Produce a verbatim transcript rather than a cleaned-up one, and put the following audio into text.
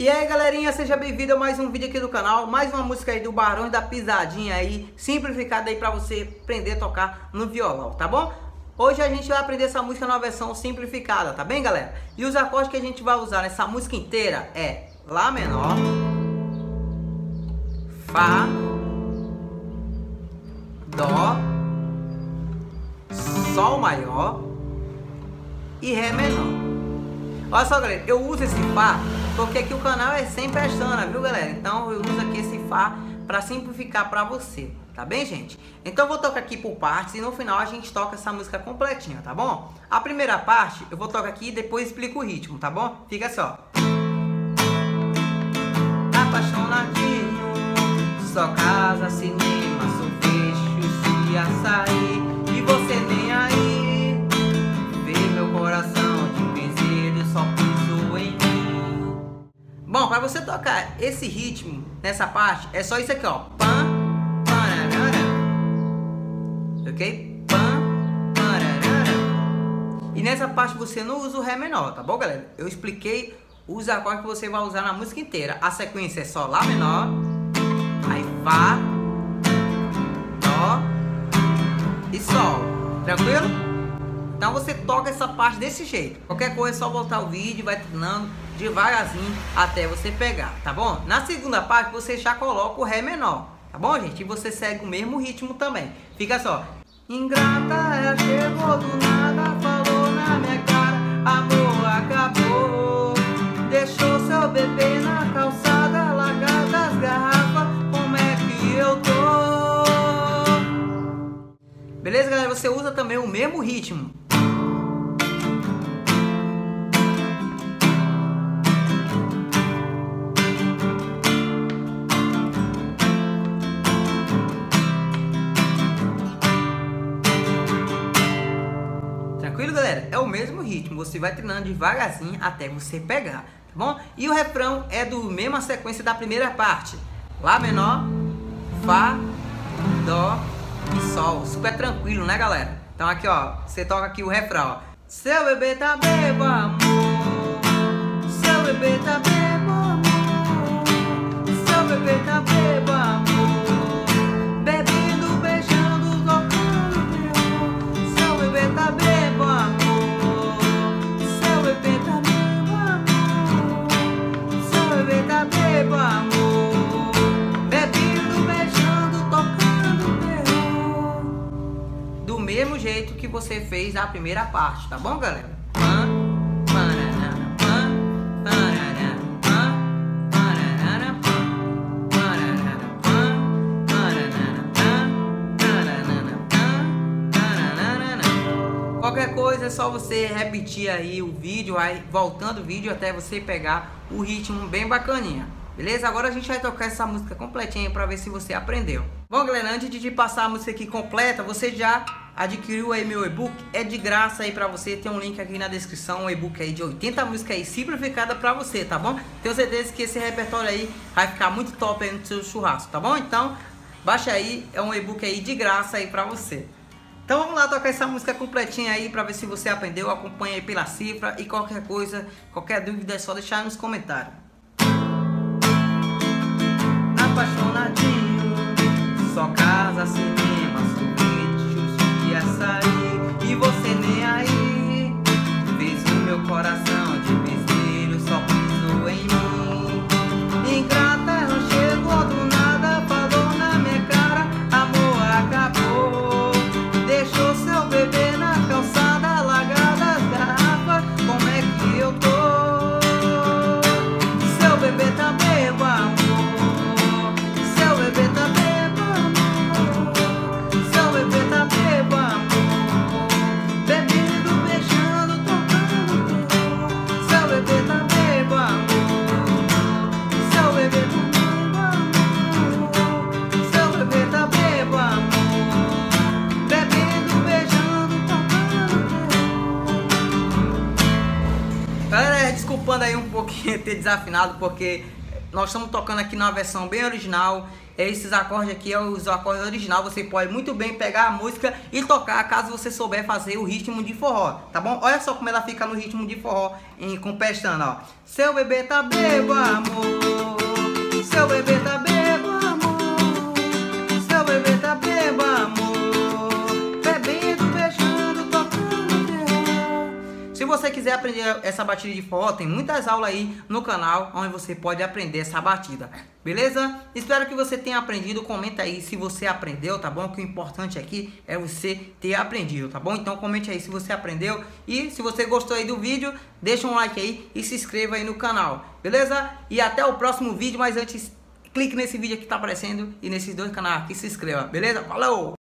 E aí galerinha, seja bem-vindo a mais um vídeo aqui do canal, mais uma música aí do Barões da Pisadinha aí, simplificada aí pra você aprender a tocar no violão, tá bom? Hoje a gente vai aprender essa música na versão simplificada, tá bem galera? E os acordes que a gente vai usar nessa música inteira é Lá menor, Fá, Dó, Sol maior e Ré menor. Olha só galera, eu uso esse Fá porque aqui o canal é sem pestana, viu galera? Então eu uso aqui esse Fá para simplificar para você, tá bem gente? Então eu vou tocar aqui por partes e no final a gente toca essa música completinha, tá bom? A primeira parte eu vou tocar aqui e depois explico o ritmo, tá bom? Fica só. Apaixonadinho, só casa, cinema, sorvete, se açaí, e você nem aí, vê meu coração de bezerro, só piso em mim. Bom, pra você tocar esse ritmo nessa parte, é só isso aqui, ó. Pam, pararara. Ok? Pam, pararara. E nessa parte você não usa o Ré menor, tá bom, galera? Eu expliquei os acordes que você vai usar na música inteira. A sequência é só Lá menor, aí Fá, Dó e Sol. Tranquilo? Então você toca essa parte desse jeito. Qualquer coisa é só voltar o vídeo, vai treinando devagarzinho até você pegar, tá bom? Na segunda parte você já coloca o Ré menor, tá bom gente? E você segue o mesmo ritmo também. Fica só. Ingrata, ela chegou do nada, falou na minha cara, amor acabou. Deixou seu bebê na calçada, largada as garrafas, como é que eu tô? Beleza, galera? Você usa também o mesmo ritmo. Tranquilo, galera? É o mesmo ritmo. Você vai treinando devagarzinho até você pegar. Tá bom? E o refrão é do mesma sequência da primeira parte. Lá menor, Fá, Dó e Sol. Super tranquilo, né galera? Então aqui ó, você toca aqui o refrão, ó. Seu bebê tá bebo, amor. Seu bebê tá bebo, amor. Seu bebê tá bebo, amor. Bebendo, beijando, tocando. Seu bebê tá bebo, amor. Seu bebê tá bebo. Bebo, amor, bebendo, beijando, tocando. Do mesmo jeito que você fez a primeira parte, tá bom, galera? Qualquer coisa é só você repetir aí o vídeo, aí voltando o vídeo até você pegar o ritmo bem bacaninha, beleza? Agora a gente vai tocar essa música completinha para ver se você aprendeu. Bom galera, antes de passar a música aqui completa, você já adquiriu aí meu e-book? É de graça aí para você, tem um link aqui na descrição, um e-book aí de oitenta músicas aí simplificada para você, tá bom? Tenho certeza que esse repertório aí vai ficar muito top aí no seu churrasco, tá bom? Então baixa aí, é um e-book aí de graça aí para você. Então vamos lá tocar essa música completinha aí pra ver se você aprendeu, acompanha aí pela cifra e qualquer coisa, qualquer dúvida é só deixar aí nos comentários. Apaixonadinho, só casa, cinema, sorvete, e açaí, e você nem aí, fez o meu coração de bezerro, só pisou em mim, ingrata ela chegou do nada, falou na minha cara, amor acabou. Deixou seu bebê na calçada, largada as garrafas, como é que eu tô? Seu bebê tá bebo, amor. Seu bebê tá bebo, amor. Seu bebê tá bebo, amor. Bebendo, beijando, tocando. Seu bebê tá bebo, amor. Seu bebê tá bebo, amor. Seu bebê tá bebo, amor. Desculpando aí um pouquinho ter desafinado, porque nós estamos tocando aqui na versão bem original. Esses acordes aqui é os acordes original. Você pode muito bem pegar a música e tocar caso você souber fazer o ritmo de forró, tá bom? Olha só como ela fica no ritmo de forró, em com pestana, ó. Seu bebê tá bebo, amor. quiser aprender essa batida de forró, tem muitas aulas aí no canal onde você pode aprender essa batida, beleza? Espero que você tenha aprendido, comenta aí se você aprendeu, tá bom? Que o importante aqui é você ter aprendido, tá bom? Então comente aí se você aprendeu e se você gostou aí do vídeo, deixa um like aí e se inscreva aí no canal, beleza? E até o próximo vídeo, mas antes, clique nesse vídeo aqui que tá aparecendo e nesses dois canais aqui se inscreva, beleza? Falou!